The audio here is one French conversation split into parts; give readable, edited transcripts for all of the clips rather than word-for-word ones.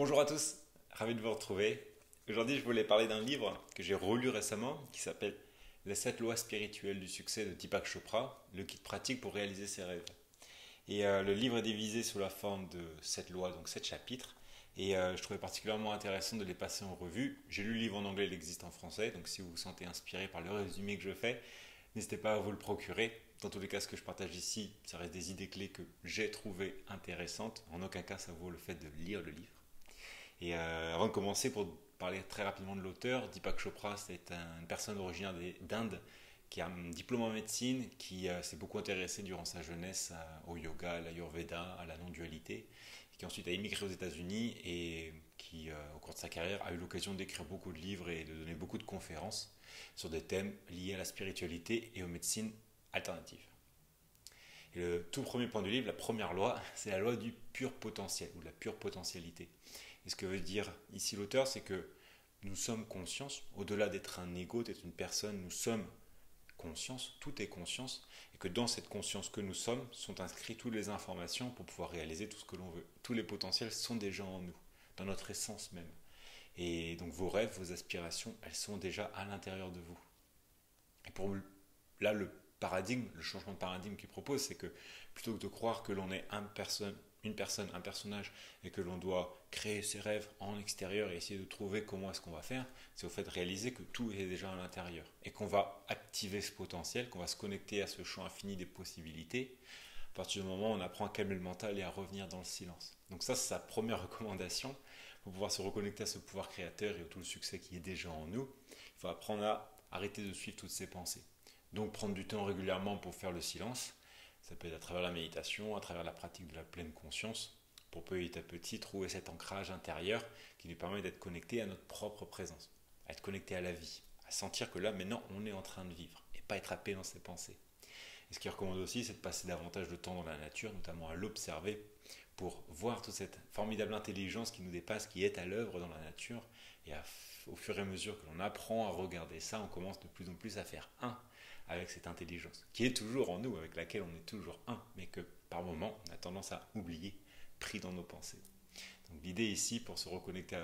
Bonjour à tous, ravi de vous retrouver. Aujourd'hui, je voulais parler d'un livre que j'ai relu récemment qui s'appelle « Les 7 lois spirituelles du succès » de Deepak Chopra, le kit pratique pour réaliser ses rêves. Et le livre est divisé sous la forme de 7 lois, donc 7 chapitres. Et je trouvais particulièrement intéressant de les passer en revue. J'ai lu le livre en anglais, il existe en français, donc si vous vous sentez inspiré par le résumé que je fais, n'hésitez pas à vous le procurer. Dans tous les cas, ce que je partage ici, ça reste des idées clés que j'ai trouvées intéressantes. En aucun cas, ça vaut le fait de lire le livre. Et avant de commencer, pour parler très rapidement de l'auteur, Deepak Chopra, c'est une personne originaire d'Inde qui a un diplôme en médecine, qui s'est beaucoup intéressée durant sa jeunesse au yoga, à l'ayurveda, à la non-dualité, qui ensuite a émigré aux États-Unis et qui, au cours de sa carrière, a eu l'occasion d'écrire beaucoup de livres et de donner beaucoup de conférences sur des thèmes liés à la spiritualité et aux médecines alternatives. Et le tout premier point du livre, la première loi, c'est la loi du pur potentiel ou de la pure potentialité. Et ce que veut dire ici l'auteur, c'est que nous sommes conscience, au-delà d'être un ego, d'être une personne, nous sommes conscience, tout est conscience, et que dans cette conscience que nous sommes, sont inscrites toutes les informations pour pouvoir réaliser tout ce que l'on veut. Tous les potentiels sont déjà en nous, dans notre essence même. Et donc vos rêves, vos aspirations, elles sont déjà à l'intérieur de vous. Et pour là, le paradigme, le changement de paradigme qu'il propose, c'est que plutôt que de croire que l'on est une personne, un personnage, et que l'on doit créer ses rêves en extérieur et essayer de trouver comment est-ce qu'on va faire, c'est au fait de réaliser que tout est déjà à l'intérieur et qu'on va activer ce potentiel, qu'on va se connecter à ce champ infini des possibilités. À partir du moment où on apprend à calmer le mental et à revenir dans le silence. Donc ça, c'est sa première recommandation. Pour pouvoir se reconnecter à ce pouvoir créateur et à tout le succès qui est déjà en nous, il faut apprendre à arrêter de suivre toutes ces pensées. Donc prendre du temps régulièrement pour faire le silence. Ça peut être à travers la méditation, à travers la pratique de la pleine conscience, pour petit à petit trouver cet ancrage intérieur qui nous permet d'être connecté à notre propre présence, à être connecté à la vie, à sentir que là, maintenant, on est en train de vivre et pas être happé dans ses pensées. Et ce qu'il recommande aussi, c'est de passer davantage de temps dans la nature, notamment à l'observer, pour voir toute cette formidable intelligence qui nous dépasse, qui est à l'œuvre dans la nature. Et au fur et à mesure que l'on apprend à regarder ça, on commence de plus en plus à faire un avec cette intelligence qui est toujours en nous, avec laquelle on est toujours un, mais que par moment on a tendance à oublier, pris dans nos pensées. Donc l'idée ici, pour se reconnecter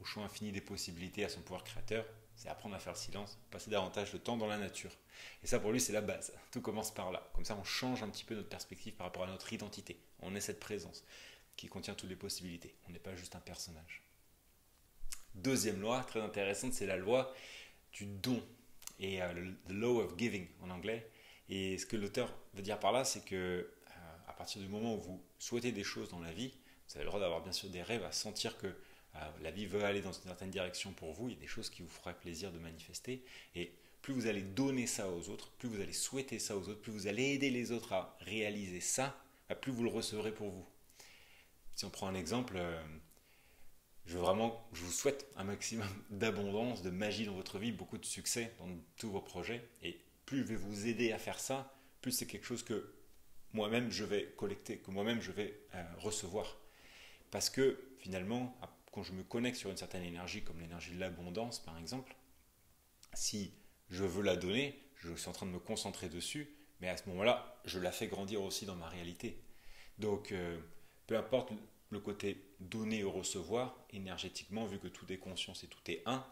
au champ infini des possibilités, à son pouvoir créateur, c'est apprendre à faire le silence, passer davantage de temps dans la nature. Et ça, pour lui, c'est la base. Tout commence par là. Comme ça, on change un petit peu notre perspective par rapport à notre identité. On est cette présence qui contient toutes les possibilités. On n'est pas juste un personnage. Deuxième loi, très intéressante, c'est la loi du don. Et the law of giving en anglais. Et ce que l'auteur veut dire par là, c'est que à partir du moment où vous souhaitez des choses dans la vie, vous avez le droit d'avoir bien sûr des rêves, à sentir que la vie veut aller dans une certaine direction pour vous, il y a des choses qui vous feraient plaisir de manifester. Et plus vous allez donner ça aux autres, plus vous allez souhaiter ça aux autres, plus vous allez aider les autres à réaliser ça, plus vous le recevrez pour vous. Si on prend un exemple, je vous souhaite un maximum d'abondance, de magie dans votre vie, beaucoup de succès dans tous vos projets. Et plus je vais vous aider à faire ça, plus c'est quelque chose que moi-même je vais collecter, que moi-même je vais recevoir. Parce que finalement, quand je me connecte sur une certaine énergie, comme l'énergie de l'abondance par exemple, si je veux la donner, je suis en train de me concentrer dessus, mais à ce moment-là, je la fais grandir aussi dans ma réalité. Donc, peu importe le côté donner ou recevoir, énergétiquement, vu que tout est conscience et tout est un,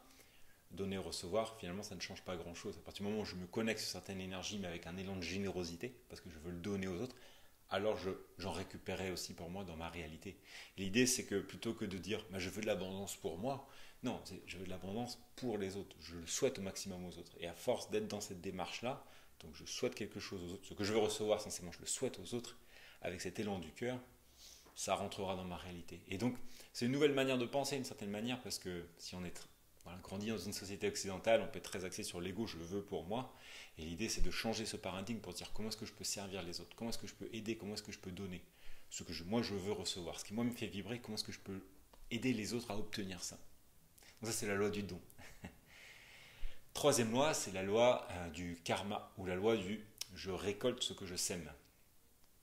donner ou recevoir, finalement, ça ne change pas grand-chose. À partir du moment où je me connecte sur certaines énergies, mais avec un élan de générosité, parce que je veux le donner aux autres, alors j'en récupérerai aussi pour moi dans ma réalité. L'idée, c'est que plutôt que de dire « je veux de l'abondance pour moi », non, c'est « je veux de l'abondance pour les autres », je le souhaite au maximum aux autres. Et à force d'être dans cette démarche-là, donc je souhaite quelque chose aux autres, ce que je veux recevoir, sincèrement, je le souhaite aux autres, avec cet élan du cœur, ça rentrera dans ma réalité. Et donc, c'est une nouvelle manière de penser, d'une certaine manière, parce que si on est grandi dans une société occidentale, on peut être très axé sur l'ego, je veux pour moi. Et l'idée, c'est de changer ce paradigme pour dire comment est-ce que je peux servir les autres, comment est-ce que je peux aider, comment est-ce que je peux donner ce que moi je veux recevoir, ce qui moi me fait vibrer, comment est-ce que je peux aider les autres à obtenir ça. Donc ça, c'est la loi du don. Troisième loi, c'est la loi du karma, ou la loi du je récolte ce que je sème.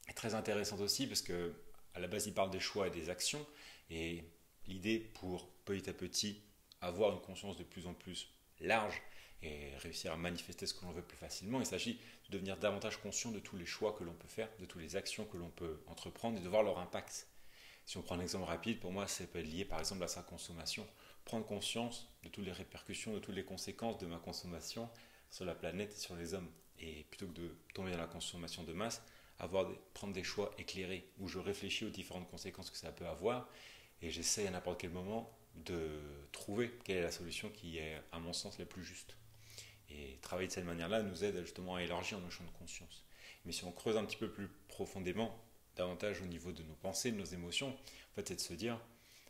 Et très intéressante aussi, parce que à la base, il parle des choix et des actions. Et l'idée pour petit à petit avoir une conscience de plus en plus large et réussir à manifester ce que l'on veut plus facilement, il s'agit de devenir davantage conscient de tous les choix que l'on peut faire, de toutes les actions que l'on peut entreprendre et de voir leur impact. Si on prend un exemple rapide, pour moi, ça peut être lié par exemple à sa consommation. Prendre conscience de toutes les répercussions, de toutes les conséquences de ma consommation sur la planète et sur les hommes. Et plutôt que de tomber dans la consommation de masse, prendre des choix éclairés, où je réfléchis aux différentes conséquences que ça peut avoir, et j'essaye à n'importe quel moment de trouver quelle est la solution qui est, à mon sens, la plus juste. Et travailler de cette manière-là nous aide justement à élargir nos champs de conscience. Mais si on creuse un petit peu plus profondément, davantage au niveau de nos pensées, de nos émotions, en fait, c'est de se dire,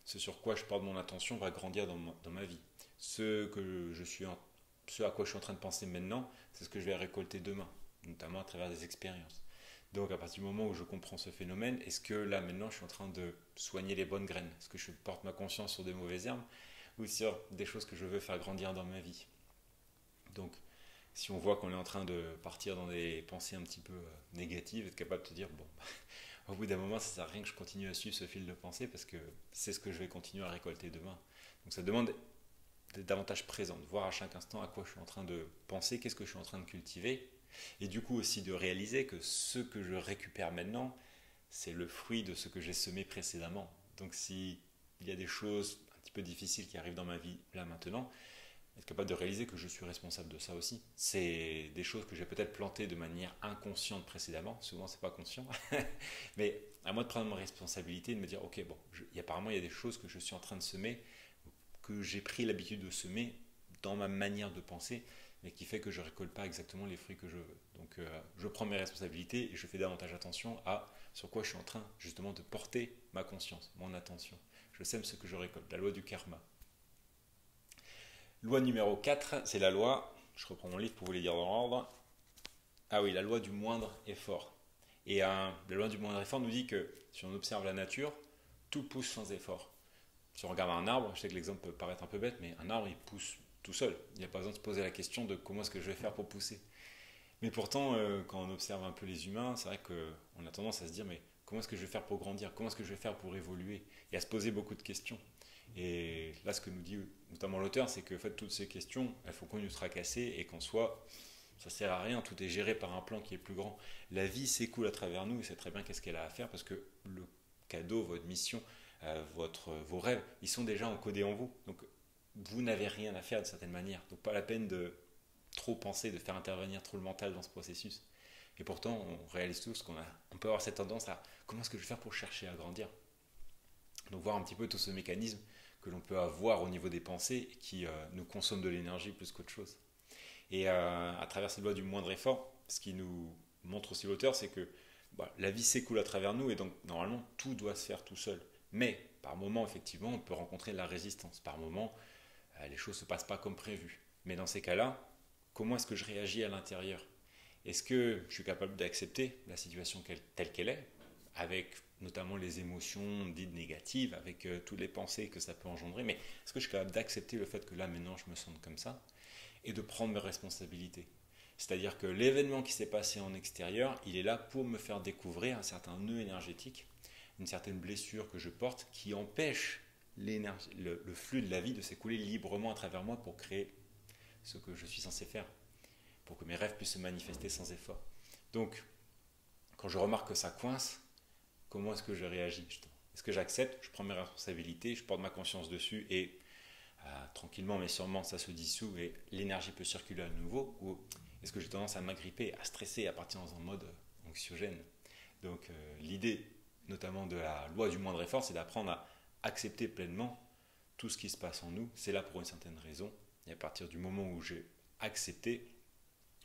ce sur quoi je porte mon attention va grandir dans ma vie. Ce à quoi je suis en train de penser maintenant, c'est ce que je vais récolter demain, notamment à travers des expériences. Donc à partir du moment où je comprends ce phénomène, est-ce que là maintenant je suis en train de soigner les bonnes graines? Est-ce que je porte ma conscience sur des mauvaises herbes ou sur des choses que je veux faire grandir dans ma vie? Donc si on voit qu'on est en train de partir dans des pensées un petit peu négatives, être capable de se dire bon, au bout d'un moment ça ne sert à rien que je continue à suivre ce fil de pensée parce que c'est ce que je vais continuer à récolter demain. Donc ça demande d'être davantage présent, de voir à chaque instant à quoi je suis en train de penser, qu'est-ce que je suis en train de cultiver. Et du coup aussi de réaliser que ce que je récupère maintenant, c'est le fruit de ce que j'ai semé précédemment. Donc s'il y a des choses un petit peu difficiles qui arrivent dans ma vie là maintenant, être capable de réaliser que je suis responsable de ça aussi. C'est des choses que j'ai peut-être plantées de manière inconsciente précédemment, souvent c'est pas conscient, mais à moi de prendre ma responsabilité et de me dire ok, bon, apparemment il y a des choses que je suis en train de semer, que j'ai pris l'habitude de semer dans ma manière de penser, mais qui fait que je ne récolte pas exactement les fruits que je veux. Donc je prends mes responsabilités et je fais davantage attention à sur quoi je suis en train justement de porter ma conscience, mon attention. Je sème ce que je récolte, la loi du karma. Loi numéro 4, c'est la loi, je reprends mon livre pour vous les dire dans l'ordre, ah oui, la loi du moindre effort. Et la loi du moindre effort nous dit que si on observe la nature, tout pousse sans effort. Si on regarde un arbre, je sais que l'exemple peut paraître un peu bête, mais un arbre il pousse tout seul, il n'y a pas besoin de se poser la question de comment est-ce que je vais faire pour pousser. Mais pourtant, quand on observe un peu les humains, c'est vrai qu'on a tendance à se dire mais comment est-ce que je vais faire pour grandir, comment est-ce que je vais faire pour évoluer, et à se poser beaucoup de questions. Et là, ce que nous dit notamment l'auteur, c'est que en fait, toutes ces questions, il faut qu'on nous tracasse et qu'en soi, ça ne sert à rien, tout est géré par un plan qui est plus grand. La vie s'écoule à travers nous et sait très bien qu'est-ce qu'elle a à faire parce que le cadeau, votre mission, vos rêves, ils sont déjà encodés en vous. Donc, vous n'avez rien à faire d'une certaine manière. Donc, pas la peine de trop penser, de faire intervenir trop le mental dans ce processus. Et pourtant, on réalise tous qu'on peut avoir cette tendance à comment est-ce que je vais faire pour chercher à grandir. Donc, voir un petit peu tout ce mécanisme que l'on peut avoir au niveau des pensées qui nous consomme de l'énergie plus qu'autre chose. Et à travers cette loi du moindre effort, ce qui nous montre aussi l'auteur, c'est que la vie s'écoule à travers nous et donc, normalement, tout doit se faire tout seul. Mais, par moment, effectivement, on peut rencontrer de la résistance. Par moment, les choses ne se passent pas comme prévu. Mais dans ces cas-là, comment est-ce que je réagis à l'intérieur? Est-ce que je suis capable d'accepter la situation telle qu'elle est, avec notamment les émotions dites négatives, avec toutes les pensées que ça peut engendrer? Mais est-ce que je suis capable d'accepter le fait que là, maintenant, je me sens comme ça et de prendre mes responsabilités? C'est-à-dire que l'événement qui s'est passé en extérieur, il est là pour me faire découvrir un certain nœud énergétique, une certaine blessure que je porte qui empêche le flux de la vie de s'écouler librement à travers moi pour créer ce que je suis censé faire, pour que mes rêves puissent se manifester sans effort. Donc, quand je remarque que ça coince, comment est-ce que je réagis? Est-ce que j'accepte? Je prends mes responsabilités, je porte ma conscience dessus et tranquillement mais sûrement ça se dissout et l'énergie peut circuler à nouveau? Ou est-ce que j'ai tendance à m'agripper, à stresser, à partir dans un mode anxiogène? Donc l'idée notamment de la loi du moindre effort, c'est d'apprendre à accepter pleinement tout ce qui se passe en nous. C'est là pour une certaine raison. Et à partir du moment où j'ai accepté,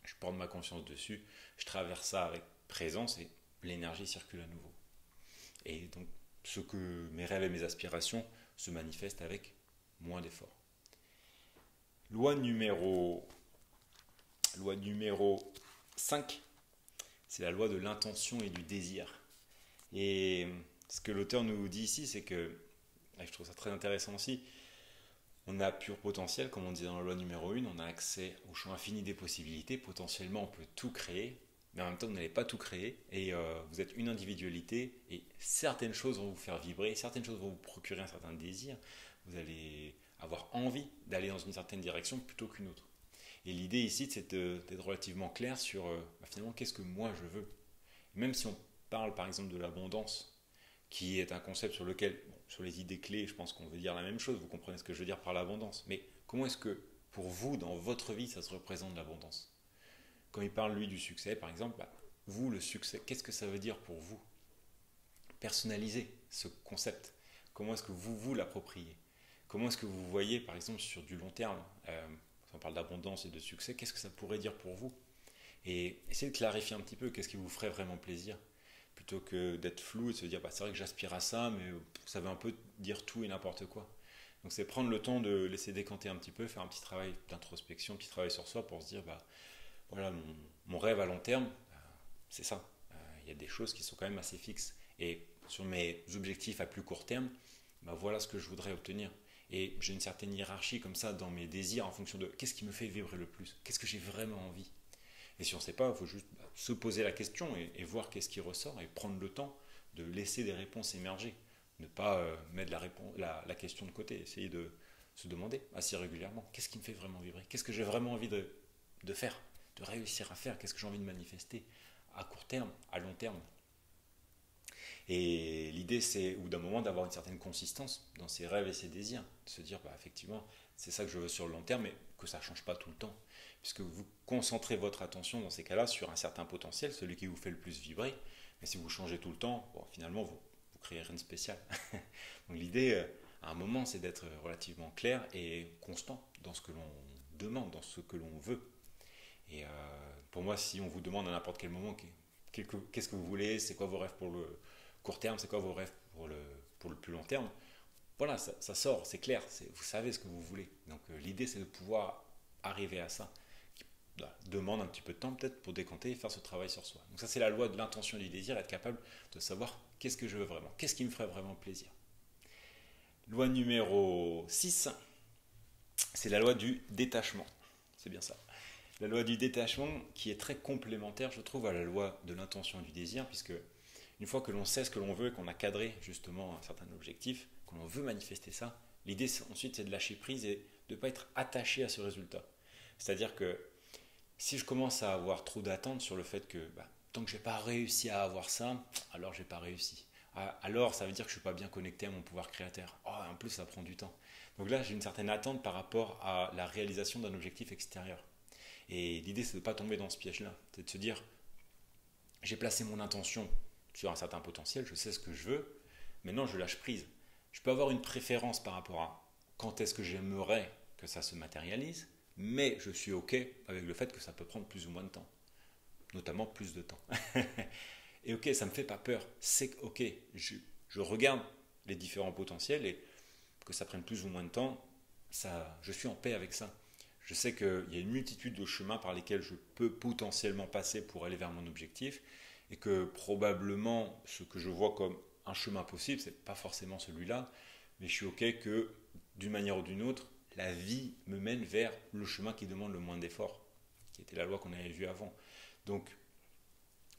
je prends ma conscience dessus, je traverse ça avec présence et l'énergie circule à nouveau. Et donc, mes rêves et mes aspirations se manifestent avec moins d'efforts. Loi numéro 5, c'est la loi de l'intention et du désir. Et ce que l'auteur nous dit ici, c'est que, et je trouve ça très intéressant aussi, on a pur potentiel, comme on disait dans la loi numéro 1, on a accès au champ infini des possibilités, potentiellement on peut tout créer, mais en même temps vous n'allez pas tout créer, et vous êtes une individualité, et certaines choses vont vous faire vibrer, certaines choses vont vous procurer un certain désir, vous allez avoir envie d'aller dans une certaine direction plutôt qu'une autre. Et l'idée ici, c'est d'être relativement clair sur, finalement, qu'est-ce que moi je veux. Même si on parle par exemple de l'abondance, qui est un concept sur lequel, bon, sur les idées clés, je pense qu'on veut dire la même chose, vous comprenez ce que je veux dire par l'abondance. Mais comment est-ce que, pour vous, dans votre vie, ça se représente l'abondance? Quand il parle, lui, du succès, par exemple, bah, vous, le succès, qu'est-ce que ça veut dire pour vous? Personnaliser ce concept. Comment est-ce que vous vous l'appropriez? Comment est-ce que vous voyez, par exemple, sur du long terme, on parle d'abondance et de succès, qu'est-ce que ça pourrait dire pour vous? Et essayez de clarifier un petit peu qu'est-ce qui vous ferait vraiment plaisir, plutôt que d'être flou et de se dire, bah, c'est vrai que j'aspire à ça, mais ça veut un peu dire tout et n'importe quoi. Donc c'est prendre le temps de laisser décanter un petit peu, faire un petit travail d'introspection, un petit travail sur soi pour se dire, bah, voilà, mon rêve à long terme, c'est ça. Il y a des choses qui sont quand même assez fixes. Et sur mes objectifs à plus court terme, bah, voilà ce que je voudrais obtenir. Et j'ai une certaine hiérarchie comme ça dans mes désirs en fonction de qu'est-ce qui me fait vibrer le plus, qu'est-ce que j'ai vraiment envie. Et si on ne sait pas, il faut juste se poser la question et voir qu'est-ce qui ressort et prendre le temps de laisser des réponses émerger. Ne pas mettre la question de côté, essayer de se demander assez régulièrement qu'est-ce qui me fait vraiment vibrer, qu'est-ce que j'ai vraiment envie de faire, de réussir à faire, qu'est-ce que j'ai envie de manifester à court terme, à long terme. Et l'idée, c'est au bout d'un moment d'avoir une certaine consistance dans ses rêves et ses désirs, de se dire, bah, effectivement, c'est ça que je veux sur le long terme, mais que ça ne change pas tout le temps. Puisque vous concentrez votre attention dans ces cas-là sur un certain potentiel, celui qui vous fait le plus vibrer. Mais si vous changez tout le temps, bon, finalement, vous créez rien de spécial. Donc l'idée, à un moment, c'est d'être relativement clair et constant dans ce que l'on demande, dans ce que l'on veut. Et pour moi, si on vous demande à n'importe quel moment qu'est-ce que vous voulez, c'est quoi vos rêves pour le court terme, c'est quoi vos rêves pour le plus long terme, voilà, ça sort, c'est clair, vous savez ce que vous voulez. Donc l'idée, c'est de pouvoir arriver à ça, qui demande un petit peu de temps peut-être pour décanter et faire ce travail sur soi. Donc ça, c'est la loi de l'intention et du désir, être capable de savoir qu'est-ce que je veux vraiment, qu'est-ce qui me ferait vraiment plaisir. Loi numéro 6, c'est la loi du détachement, c'est bien ça. La loi du détachement qui est très complémentaire, je trouve, à la loi de l'intention et du désir, puisque une fois que l'on sait ce que l'on veut, qu'on a cadré justement un certain objectif, que l'on veut manifester ça, l'idée ensuite, c'est de lâcher prise et de ne pas être attaché à ce résultat. C'est-à-dire que si je commence à avoir trop d'attentes sur le fait que tant que je n'ai pas réussi à avoir ça, alors je n'ai pas réussi. Alors ça veut dire que je ne suis pas bien connecté à mon pouvoir créateur. Oh, en plus, ça prend du temps. Donc là, j'ai une certaine attente par rapport à la réalisation d'un objectif extérieur. Et l'idée, c'est de ne pas tomber dans ce piège-là. C'est de se dire, j'ai placé mon intention sur un certain potentiel, je sais ce que je veux, maintenant je lâche prise. Je peux avoir une préférence par rapport à quand est-ce que j'aimerais que ça se matérialise, mais je suis OK avec le fait que ça peut prendre plus ou moins de temps, notamment plus de temps. Et OK, ça ne me fait pas peur. C'est OK, je regarde les différents potentiels et que ça prenne plus ou moins de temps, ça, je suis en paix avec ça. Je sais qu'il y a une multitude de chemins par lesquels je peux potentiellement passer pour aller vers mon objectif et que probablement ce que je vois comme un chemin possible, ce n'est pas forcément celui-là, mais je suis OK que d'une manière ou d'une autre, la vie me mène vers le chemin qui demande le moins d'efforts, qui était la loi qu'on avait vue avant. Donc,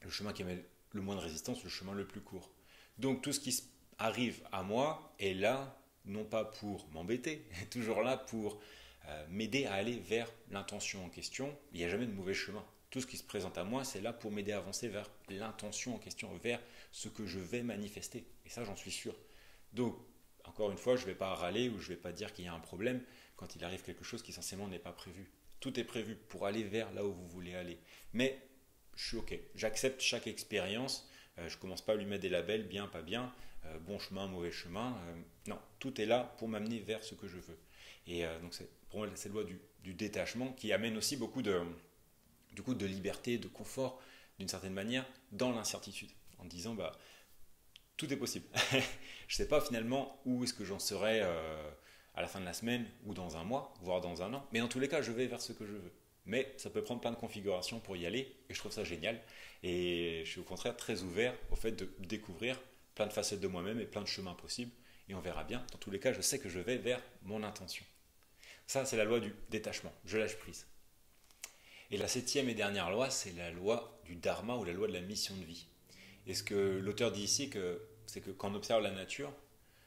le chemin qui avait le moins de résistance, le chemin le plus court. Donc, tout ce qui arrive à moi est là, non pas pour m'embêter, toujours là pour m'aider à aller vers l'intention en question. Il n'y a jamais de mauvais chemin. Tout ce qui se présente à moi, c'est là pour m'aider à avancer vers l'intention en question, vers ce que je vais manifester. Et ça, j'en suis sûr. Donc, encore une fois, je ne vais pas râler ou je ne vais pas dire qu'il y a un problème quand il arrive quelque chose qui, sincèrement, n'est pas prévu. Tout est prévu pour aller vers là où vous voulez aller. Mais je suis OK. J'accepte chaque expérience. Je ne commence pas à lui mettre des labels, bien, pas bien, bon chemin, mauvais chemin. Non, tout est là pour m'amener vers ce que je veux. Et donc, pour moi, c'est la loi du détachement qui amène aussi beaucoup de liberté, de confort, d'une certaine manière, dans l'incertitude, en disant tout est possible. Je ne sais pas finalement où est-ce que j'en serai à la fin de la semaine ou dans un mois, voire dans un an, mais dans tous les cas, je vais vers ce que je veux. Mais ça peut prendre plein de configurations pour y aller, et je trouve ça génial. Et je suis au contraire très ouvert au fait de découvrir plein de facettes de moi-même et plein de chemins possibles, et on verra bien. Dans tous les cas, je sais que je vais vers mon intention. Ça, c'est la loi du détachement, je lâche prise. Et la 7e et dernière loi, c'est la loi du dharma ou la loi de la mission de vie. Et ce que l'auteur dit ici, c'est que quand on observe la nature,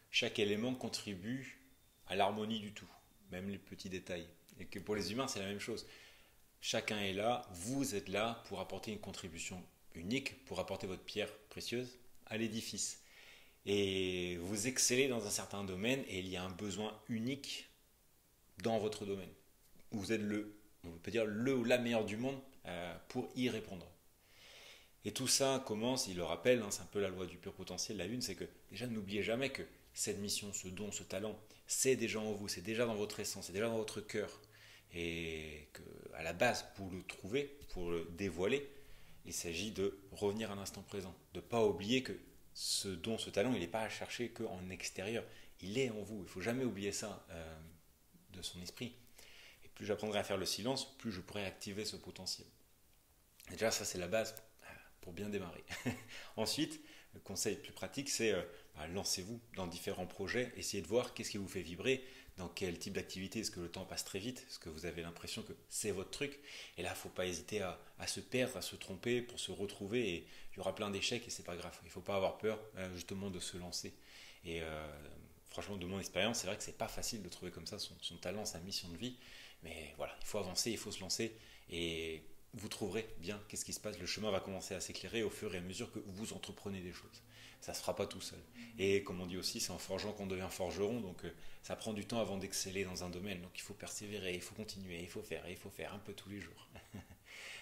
chaque élément contribue à l'harmonie du tout, même les petits détails. Et que pour les humains, c'est la même chose. Chacun est là, vous êtes là pour apporter une contribution unique, pour apporter votre pierre précieuse à l'édifice. et vous excellez dans un certain domaine et il y a un besoin unique dans votre domaine. Vous êtes on peut dire le ou la meilleure du monde pour y répondre. Et tout ça commence, il le rappelle, hein, c'est un peu la loi du pur potentiel, la une, c'est que déjà n'oubliez jamais que cette mission, ce don, ce talent, c'est déjà en vous, c'est déjà dans votre essence, c'est déjà dans votre cœur. Et qu'à la base, pour le trouver, pour le dévoiler, il s'agit de revenir à l'instant présent, de ne pas oublier que ce don, ce talent, il n'est pas à chercher qu'en extérieur, il est en vous. Il ne faut jamais oublier ça de son esprit. Et plus j'apprendrai à faire le silence, plus je pourrai activer ce potentiel. Et déjà, ça c'est la base pour bien démarrer. Ensuite, le conseil plus pratique, c'est lancez-vous dans différents projets, essayez de voir qu'est-ce qui vous fait vibrer, dans quel type d'activité, est-ce que le temps passe très vite, est-ce que vous avez l'impression que c'est votre truc, et là, il ne faut pas hésiter à se perdre, à se tromper pour se retrouver, et il y aura plein d'échecs et c'est pas grave, il ne faut pas avoir peur justement de se lancer. Et franchement, de mon expérience, c'est vrai que c'est pas facile de trouver comme ça son talent, sa mission de vie, mais voilà, il faut avancer, il faut se lancer, et vous trouverez bien qu'est-ce qui se passe, le chemin va commencer à s'éclairer au fur et à mesure que vous entreprenez des choses. Ça ne se fera pas tout seul. Et comme on dit aussi, c'est en forgeant qu'on devient forgeron, donc ça prend du temps avant d'exceller dans un domaine. Donc il faut persévérer, il faut continuer, il faut faire un peu tous les jours.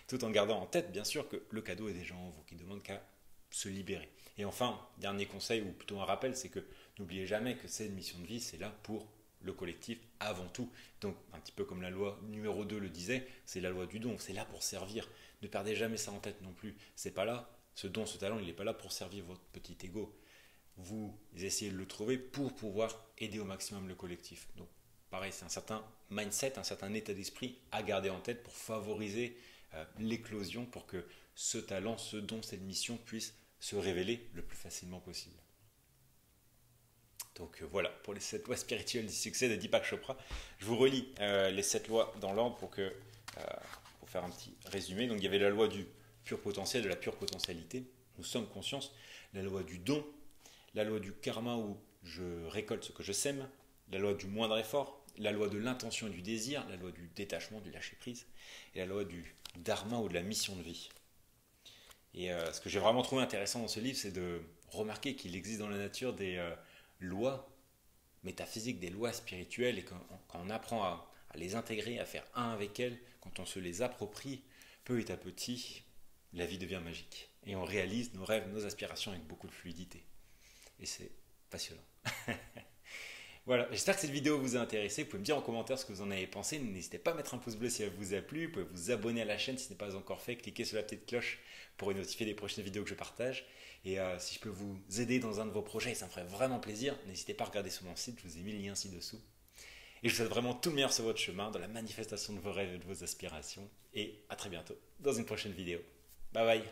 Tout en gardant en tête, bien sûr, que le cadeau est déjà en vous, qui ne demande qu'à se libérer. Et enfin, dernier conseil, ou plutôt un rappel, c'est que n'oubliez jamais que cette mission de vie, c'est là pour le collectif avant tout. Donc un petit peu comme la loi numéro 2 le disait, c'est la loi du don, c'est là pour servir. Ne perdez jamais ça en tête non plus, c'est pas là, ce don, ce talent, il n'est pas là pour servir votre petit ego. Vous essayez de le trouver pour pouvoir aider au maximum le collectif. Donc pareil, c'est un certain mindset, un certain état d'esprit à garder en tête pour favoriser l'éclosion, pour que ce talent, ce don, cette mission puisse se révéler le plus facilement possible. Donc voilà, pour les 7 lois spirituelles du succès de Deepak Chopra, je vous relis les 7 lois dans l'ordre pour faire un petit résumé. Donc il y avait la loi du pur potentiel, de la pure potentialité, nous sommes conscients, la loi du don, la loi du karma où je récolte ce que je sème, la loi du moindre effort, la loi de l'intention et du désir, la loi du détachement, du lâcher prise, et la loi du dharma ou de la mission de vie. Et ce que j'ai vraiment trouvé intéressant dans ce livre, c'est de remarquer qu'il existe dans la nature des lois métaphysiques, des lois spirituelles, et quand on apprend à les intégrer, à faire un avec elles, quand on se les approprie, peu à petit, la vie devient magique. Et on réalise nos rêves, nos aspirations avec beaucoup de fluidité. Et c'est passionnant. Voilà, j'espère que cette vidéo vous a intéressé. Vous pouvez me dire en commentaire ce que vous en avez pensé. N'hésitez pas à mettre un pouce bleu si elle vous a plu. Vous pouvez vous abonner à la chaîne si ce n'est pas encore fait. Cliquez sur la petite cloche pour être notifié des prochaines vidéos que je partage. Et si je peux vous aider dans un de vos projets, ça me ferait vraiment plaisir. N'hésitez pas à regarder sur mon site, je vous ai mis le lien ci-dessous. Et je vous souhaite vraiment tout le meilleur sur votre chemin, dans la manifestation de vos rêves et de vos aspirations. Et à très bientôt dans une prochaine vidéo. Bye bye.